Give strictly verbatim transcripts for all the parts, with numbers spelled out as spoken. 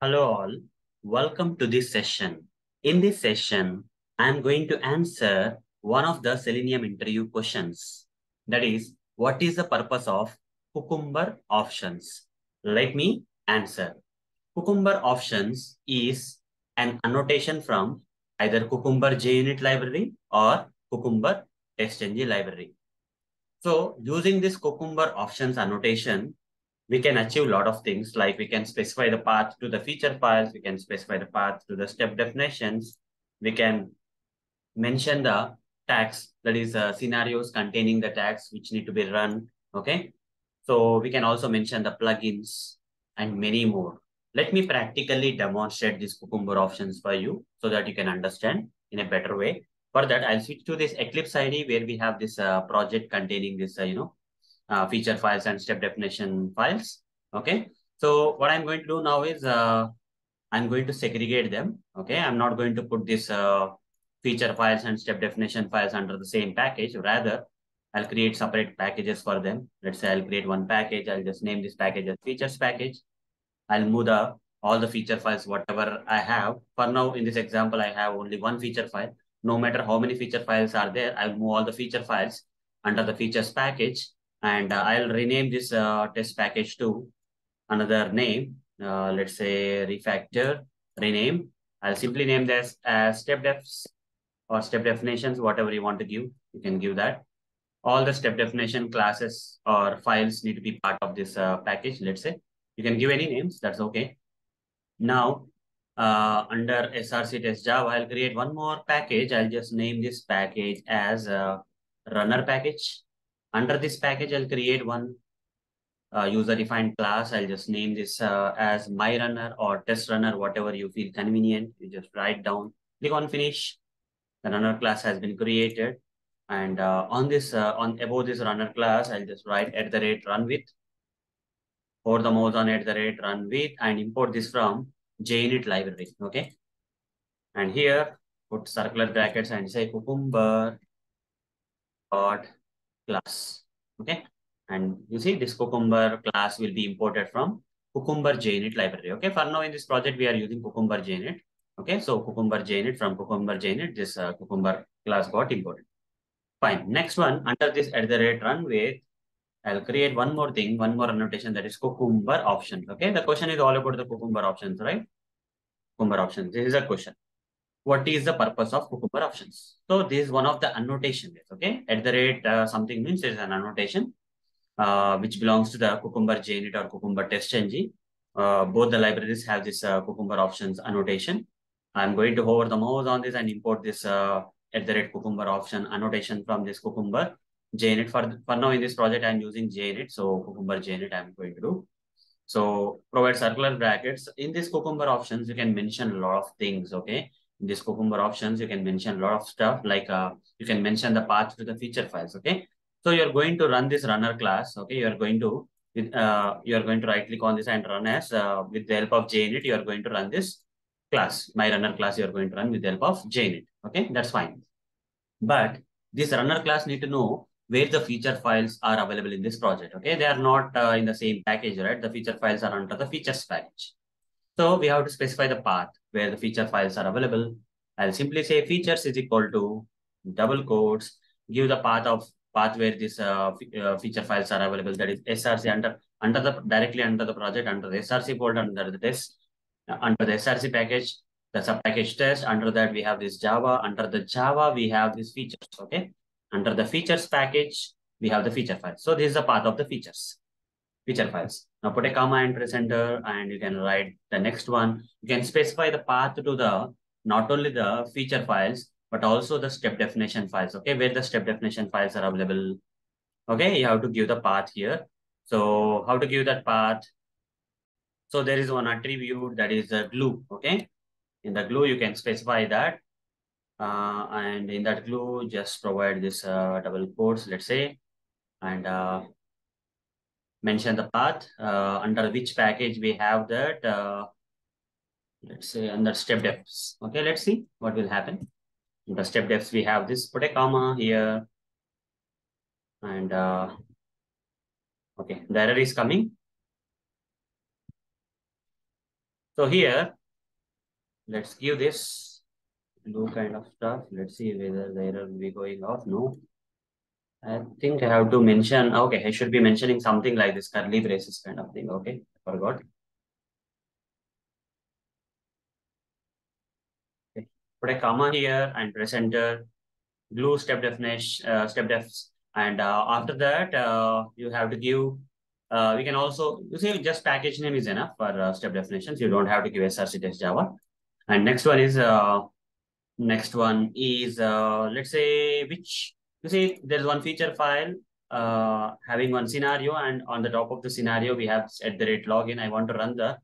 Hello all, welcome to this session. In this session, I am going to answer one of the Selenium interview questions. That is, what is the purpose of Cucumber Options? Let me answer. Cucumber Options is an annotation from either Cucumber JUnit Library or Cucumber TestNG Library. So using this Cucumber Options annotation, we can achieve a lot of things, like we can specify the path to the feature files, we can specify the path to the step definitions, we can mention the tags, that is uh, scenarios containing the tags which need to be run, okay? So we can also mention the plugins and many more. Let me practically demonstrate this Cucumber Options for you so that you can understand in a better way. For that, I'll switch to this Eclipse I D where we have this uh, project containing this, uh, you know, Uh, feature files and step definition files. Okay, so what I'm going to do now is uh, I'm going to segregate them. Okay, I'm not going to put this uh, feature files and step definition files under the same package. Rather, I'll create separate packages for them. Let's say I'll create one package. I'll just name this package as features package. I'll move the, all the feature files, whatever I have. For now, in this example, I have only one feature file. No matter how many feature files are there, I'll move all the feature files under the features package. And uh, I'll rename this uh, test package to another name. Uh, let's say refactor, rename. I'll simply name this as step defs or step definitions, whatever you want to give, you can give that. All the step definition classes or files need to be part of this uh, package, let's say. You can give any names, that's okay. Now, uh, under src test java, I'll create one more package. I'll just name this package as uh, runner package. Under this package, I'll create one uh, user-defined class. I'll just name this uh, as MyRunner or TestRunner, whatever you feel convenient. You just write down, click on Finish. The runner class has been created. And uh, on this, uh, on above this runner class, I'll just write at the rate run with. Or the mouse on at the rate run with and import this from JUnit library, okay? And here, put circular brackets and say Cucumber dot class, okay? And you see this Cucumber class will be imported from Cucumber JUnit library, okay? For now in this project, we are using Cucumber JUnit, okay? So Cucumber JUnit, from Cucumber JUnit, this uh, Cucumber class got imported. Fine, next one, under this at the rate run with, I'll create one more thing, one more annotation, that is Cucumber Options, okay? The question is all about the Cucumber Options, right? Cucumber Options, this is a question. What is the purpose of Cucumber Options? So this is one of the annotation, okay? At the rate uh, something means it's an annotation uh, which belongs to the Cucumber JUnit or Cucumber TestNG. Uh, both the libraries have this uh, Cucumber Options annotation. I'm going to hover the mouse on this and import this uh, at the rate Cucumber Option annotation from this Cucumber JUnit. For, for now in this project, I'm using JUnit. So Cucumber JUnit I'm going to do. So provide circular brackets. In this Cucumber Options, you can mention a lot of things, okay? In this Cucumber Options, you can mention a lot of stuff, like uh, you can mention the path to the feature files, okay? So you're going to run this runner class, okay? You're going to uh, you're going to right click on this and run as, uh, with the help of JUnit, you're going to run this class. My runner class, you're going to run with the help of JUnit, okay? That's fine. But this runner class need to know where the feature files are available in this project, okay? They are not uh, in the same package, right? The feature files are under the features package. So we have to specify the path where the feature files are available. I'll simply say features is equal to double quotes, give the path of path where these uh, uh, feature files are available. That is src under, under the, directly under the project, under the src folder, under the test, uh, under the src package, the sub package test. Under that, we have this Java. Under the Java, we have these features, okay? Under the features package, we have the feature files. So this is the path of the features. Feature files. Now put a comma and press enter, and you can write the next one. You can specify the path to the, not only the feature files, but also the step definition files, okay? Where the step definition files are available, okay? You have to give the path here. So how to give that path? So there is one attribute, that is a glue, okay? In the glue, you can specify that. Uh, and in that glue, just provide this uh, double quotes, let's say, and uh, mention the path uh, under which package we have that, uh, let's say under step defs. Okay, let's see what will happen. Under step defs, we have this, put a comma here. And uh, okay, the error is coming. So here, let's give this blue kind of stuff. Let's see whether the error will be going off. No. I think I have to mention, okay, I should be mentioning something like this curly braces kind of thing. Okay, I forgot. Okay. Put a comma here and press enter. Glue step definition, uh, step defs, and uh, after that, uh, you have to give. Uh, we can also, you see, just package name is enough for uh, step definitions. You don't have to give src.java. And next one is uh, next one is uh, let's say which. You see, there's one feature file uh, having one scenario, and on the top of the scenario, we have at the rate login. I want to run the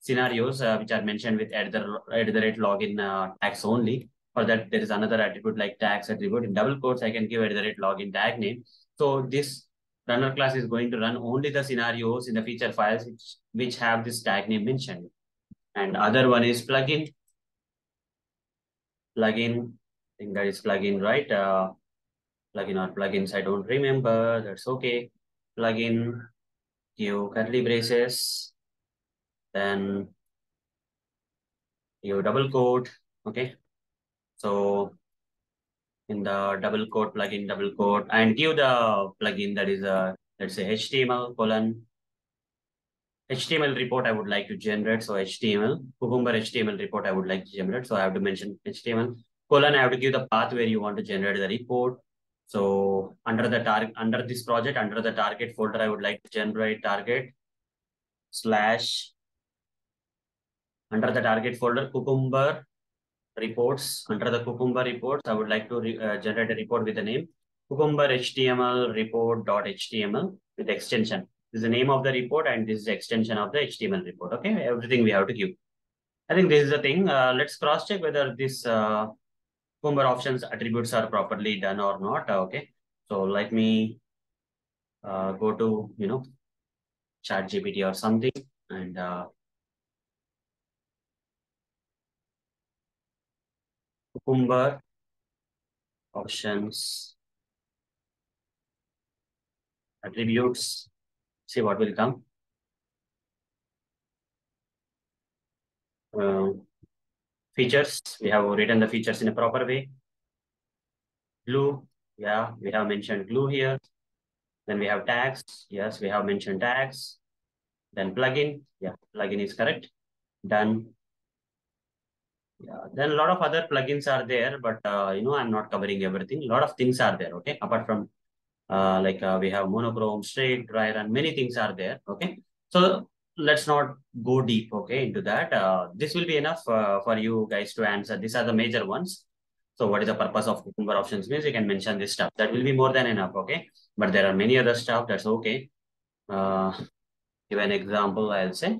scenarios uh, which are mentioned with at the, at the rate login uh, tags only. For that, there is another attribute like tags attribute. In double quotes, I can give at the rate login tag name. So this runner class is going to run only the scenarios in the feature files which, which have this tag name mentioned. And other one is plugin. Plugin, I think that is plugin, right? Uh, Plugin or plugins, I don't remember. That's okay. Plugin, give curly braces, then give double quote. Okay. So in the double quote, plugin, double quote, and give the plugin that is a, let's say H T M L colon H T M L report I would like to generate. So H T M L, Cucumber H T M L report I would like to generate. So I have to mention H T M L colon. I have to give the path where you want to generate the report. So under the target, under this project, under the target folder, I would like to generate target slash under the target folder, Cucumber reports. Under the Cucumber reports, I would like to re, uh, generate a report with the name Cucumber H T M L report.html with extension. This is the name of the report and this is the extension of the H T M L report. Okay, everything we have to give. I think this is the thing. Uh, let's cross check whether this. Uh, Cucumber options attributes are properly done or not. Okay, so let me uh, go to you know ChatGPT or something, and uh, Cucumber options attributes. See what will come. Um, Features, we have written the features in a proper way. Glue, yeah, we have mentioned glue here. Then we have tags, yes, we have mentioned tags. Then plugin, yeah, plugin is correct. Done. Yeah, then a lot of other plugins are there, but uh, you know, I'm not covering everything. A lot of things are there, okay? Apart from uh, like uh, we have monochrome, straight, dry run, many things are there, okay? So let's not go deep, okay, into that. Uh, this will be enough uh, for you guys to answer. These are the major ones. So what is the purpose of Cucumber options? Means you can mention this stuff. That will be more than enough, okay? But there are many other stuff. That's okay. Uh, give an example, I'll say.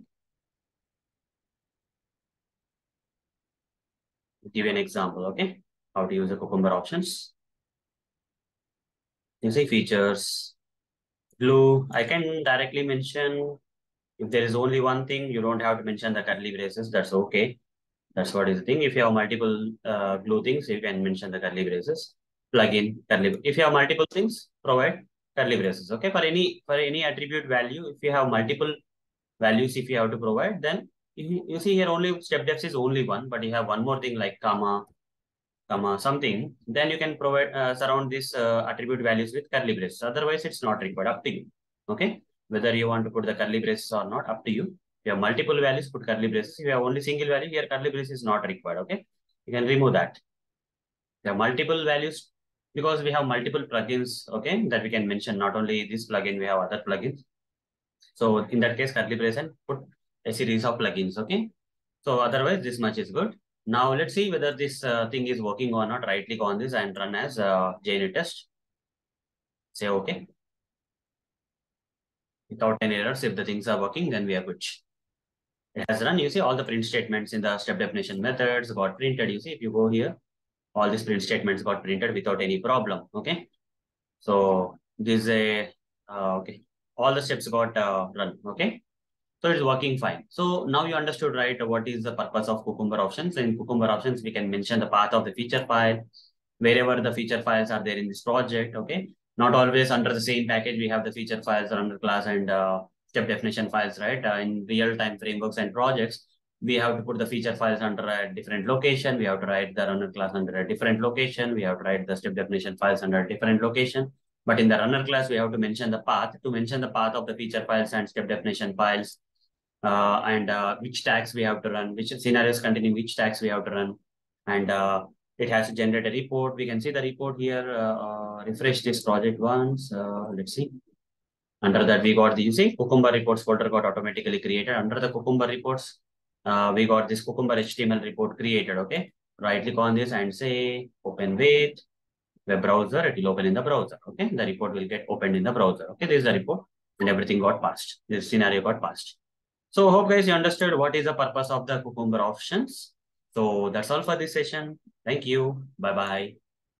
Give an example, okay? How to use the Cucumber options. You see features. Blue, I can directly mention. If there is only one thing, you don't have to mention the curly braces. That's okay. That's what is the thing. If you have multiple uh, glue things, you can mention the curly braces. Plugin curly. If you have multiple things, provide curly braces. Okay. For any for any attribute value, if you have multiple values, if you have to provide, then you, you see here only step defs is only one, but you have one more thing like comma, comma something. Then you can provide uh, surround these uh, attribute values with curly braces. Otherwise, it's not required. Up to you. Okay. Whether you want to put the curly braces or not, up to you. If you have multiple values, put curly braces. If you have only single value, here curly braces is not required, okay? You can remove that. If you have multiple values, because we have multiple plugins, okay, that we can mention. Not only this plugin, we have other plugins. So in that case, curly braces and put a series of plugins, okay? So otherwise, this much is good. Now let's see whether this uh, thing is working or not. Right click on this and run as uh, JUnit test. Say okay. Without any errors, if the things are working, then we are good. It has run. You see all the print statements in the step definition methods got printed. You see, if you go here, all these print statements got printed without any problem. Okay. So this is a, uh, okay. All the steps got uh, run. Okay. So it's working fine. So now you understood, right? What is the purpose of Cucumber options? In Cucumber options, we can mention the path of the feature file, wherever the feature files are there in this project. Okay. Not always under the same package, we have the feature files, runner class, and uh, step definition files, right? Uh, in real-time frameworks and projects, we have to put the feature files under a different location. We have to write the runner class under a different location. We have to write the step definition files under a different location. But in the runner class, we have to mention the path. To mention the path of the feature files and step definition files, uh, and uh, which tags we have to run, which scenarios containing which tags we have to run. And uh, it has to generate a report. We can see the report here. Uh, uh, refresh this project once. Uh, let's see. Under that, we got the, you see, Cucumber reports folder got automatically created. Under the Cucumber reports, uh, we got this Cucumber H T M L report created. Okay. Right click on this and say open with web browser. It will open in the browser. Okay. The report will get opened in the browser. Okay. This is the report and everything got passed. This scenario got passed. So hope guys you understood what is the purpose of the Cucumber options. So that's all for this session. Thank you. Bye-bye.